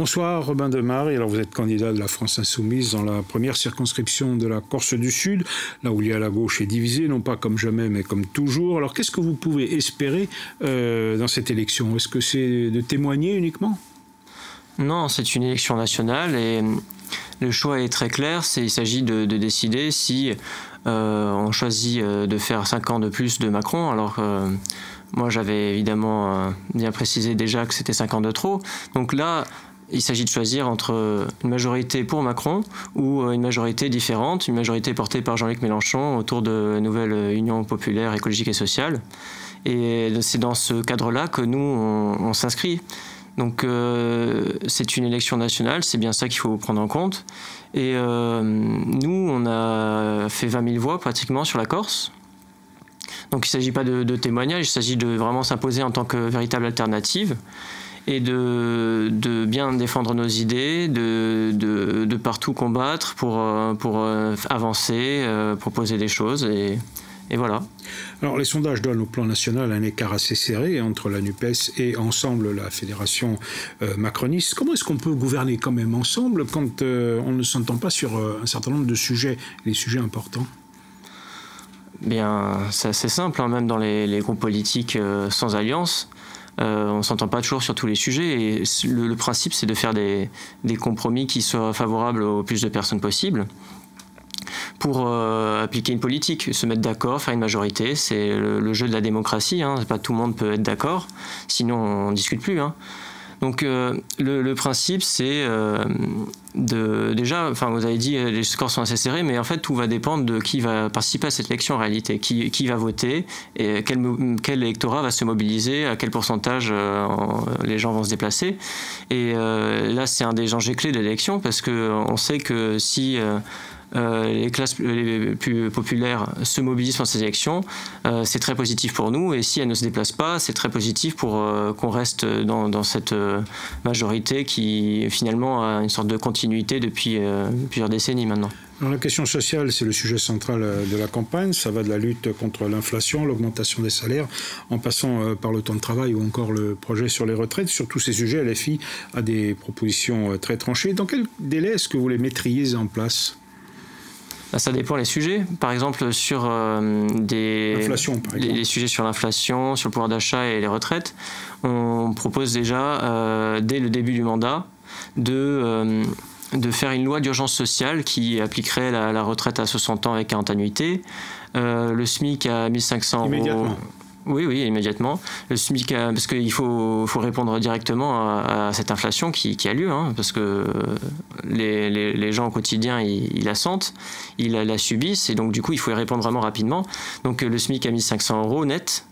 Bonsoir, Robin Delmare. Alors, vous êtes candidat de la France insoumise dans la première circonscription de la Corse du Sud, là où la gauche est divisée, non pas comme jamais, mais comme toujours. Alors, qu'est-ce que vous pouvez espérer dans cette élection? Est-ce que c'est de témoigner uniquement? Non, c'est une élection nationale et le choix est très clair. Il s'agit de décider si on choisit de faire 5 ans de plus de Macron, alors que moi j'avais évidemment bien précisé déjà que c'était 5 ans de trop. Donc là, il s'agit de choisir entre une majorité pour Macron ou une majorité différente, une majorité portée par Jean-Luc Mélenchon autour de Nouvelle Union Populaire Écologique et Sociale. Et c'est dans ce cadre-là que nous, on s'inscrit. Donc c'est une élection nationale, c'est bien ça qu'il faut prendre en compte. Et nous, on a fait 20 000 voix pratiquement sur la Corse. Donc il ne s'agit pas de témoignages, il s'agit de vraiment s'imposer en tant que véritable alternative et de bien défendre nos idées, de partout combattre pour avancer, proposer des choses et voilà. Alors les sondages donnent au plan national un écart assez serré entre la NUPES et Ensemble, la fédération macroniste. Comment est-ce qu'on peut gouverner quand même ensemble quand on ne s'entend pas sur un certain nombre de sujets, les sujets importants? Bien, c'est assez simple, hein, même dans les groupes politiques sans alliance. On ne s'entend pas toujours sur tous les sujets et le principe c'est de faire des compromis qui soient favorables au plus de personnes possible pour appliquer une politique, se mettre d'accord, faire une majorité. C'est le jeu de la démocratie, hein, pas tout le monde peut être d'accord, sinon on ne discute plus, hein. Donc le principe c'est déjà, enfin vous avez dit les scores sont assez serrés, mais en fait tout va dépendre de qui va participer à cette élection en réalité, qui va voter et quel électorat va se mobiliser, à quel pourcentage les gens vont se déplacer. Et là c'est un des enjeux clés de l'élection parce que on sait que si les classes les plus populaires se mobilisent pour ces élections, c'est très positif pour nous, et si elles ne se déplacent pas, c'est très positif pour qu'on reste dans cette majorité qui finalement a une sorte de continuité depuis plusieurs décennies maintenant. Alors, la question sociale, c'est le sujet central de la campagne. Ça va de la lutte contre l'inflation, l'augmentation des salaires, en passant par le temps de travail ou encore le projet sur les retraites. Sur tous ces sujets, LFI a des propositions très tranchées. Dans quel délai est-ce que vous les mettriez en place? Ça dépend les sujets. Par exemple, sur les sujets sur l'inflation, sur le pouvoir d'achat et les retraites, on propose déjà, dès le début du mandat, de faire une loi d'urgence sociale qui appliquerait la retraite à 60 ans avec 40 annuités, le SMIC à 1500 euros. Immédiatement. Oui, oui, immédiatement. Le SMIC, parce qu'il faut répondre directement à cette inflation qui a lieu, hein, parce que les gens au quotidien, ils la sentent, ils la subissent, et donc du coup, il faut y répondre vraiment rapidement. Donc le SMIC à 1500 euros net,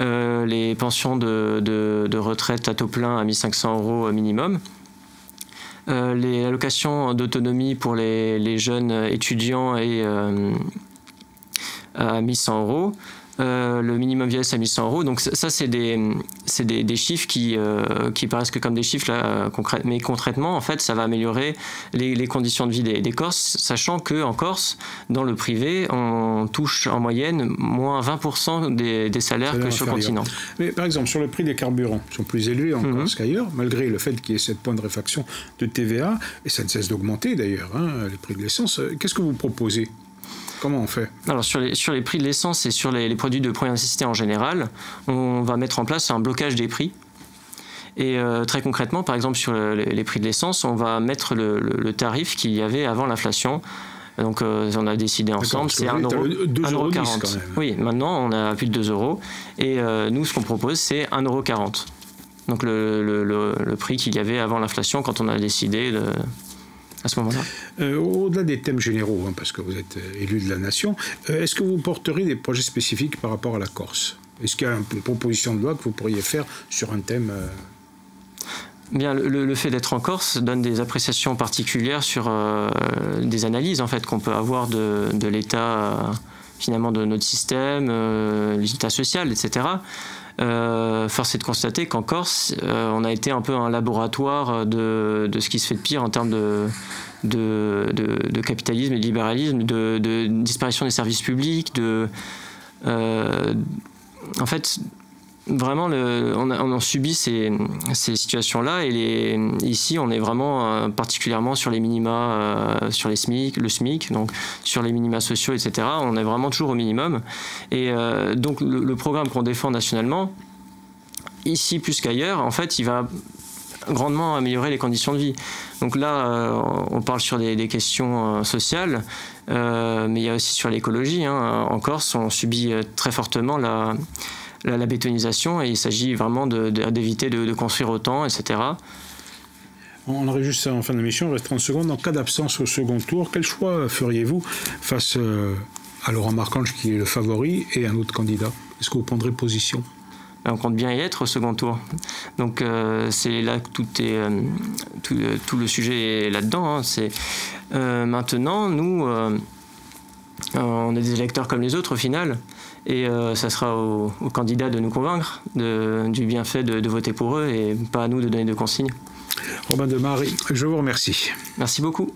les pensions de retraite à taux plein à 1500 euros minimum, les allocations d'autonomie pour les jeunes étudiants à 1100 euros, le minimum vieillesse à 1100 euros. Donc ça, c'est des chiffres qui paraissent que comme des chiffres, là, mais concrètement, en fait, ça va améliorer les conditions de vie des Corses, sachant qu'en Corse, dans le privé, on touche en moyenne moins 20% des salaires que sur le continent. Mais par exemple, sur le prix des carburants, ils sont plus élevés en Corse qu'ailleurs, malgré le fait qu'il y ait 7 points de réfaction de TVA, et ça ne cesse d'augmenter d'ailleurs, hein, les prix de l'essence. Qu'est-ce que vous proposez? Comment on fait? Alors sur les prix de l'essence et sur les produits de première nécessité en général, on va mettre en place un blocage des prix. Et très concrètement, par exemple sur les prix de l'essence, on va mettre le tarif qu'il y avait avant l'inflation. Donc on a décidé ensemble, c'est 1,40 €. Oui, maintenant on a plus de 2 euros. Et nous, ce qu'on propose, c'est 1,40 €. Donc le prix qu'il y avait avant l'inflation quand on a décidé... à ce moment-là. Au-delà des thèmes généraux, hein, parce que vous êtes élu de la nation, est-ce que vous porterez des projets spécifiques par rapport à la Corse? Est-ce qu'il y a une proposition de loi que vous pourriez faire sur un thème Bien, le fait d'être en Corse donne des appréciations particulières sur des analyses en fait, qu'on peut avoir de l'état finalement de notre système, l'état social, etc. Force est de constater qu'en Corse, on a été un peu un laboratoire de ce qui se fait de pire en termes de capitalisme et de libéralisme, de disparition des services publics, en fait, vraiment, on subit ces situations-là. Et ici, on est vraiment particulièrement sur les minima, sur les SMIC, le SMIC, donc sur les minima sociaux, etc. On est vraiment toujours au minimum. Et donc, le programme qu'on défend nationalement, ici plus qu'ailleurs, en fait, il va grandement améliorer les conditions de vie. Donc là, on parle sur des questions sociales, mais il y a aussi sur l'écologie, hein. En Corse, on subit très fortement la bétonisation, et il s'agit vraiment d'éviter de construire autant, etc. On aurait juste en fin de mission, il reste 30 secondes. En cas d'absence au second tour, quel choix feriez-vous face à Laurent Marcange, qui est le favori, et un autre candidat? Est-ce que vous prendrez position? On compte bien y être au second tour. Donc c'est là que tout le sujet est là-dedans, hein. Maintenant, nous, on est des électeurs comme les autres au final, et ça sera aux candidats de nous convaincre du bienfait de voter pour eux, et pas à nous de donner de consignes. Robin Delmare, je vous remercie. Merci beaucoup.